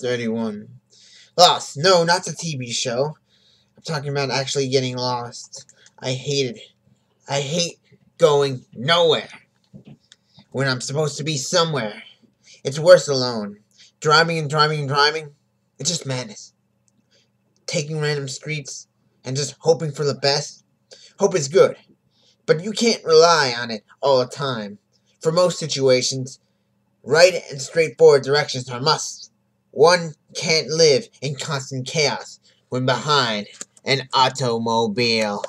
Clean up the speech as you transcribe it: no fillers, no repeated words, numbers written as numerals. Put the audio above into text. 31. Lost. No, not the TV show. I'm talking about actually getting lost. I hate it. I hate going nowhere when I'm supposed to be somewhere. It's worse alone. Driving and driving and driving. It's just madness. Taking random streets and just hoping for the best. Hope is good, but you can't rely on it all the time. For most situations, right and straightforward directions are must. One can't live in constant chaos when behind an automobile.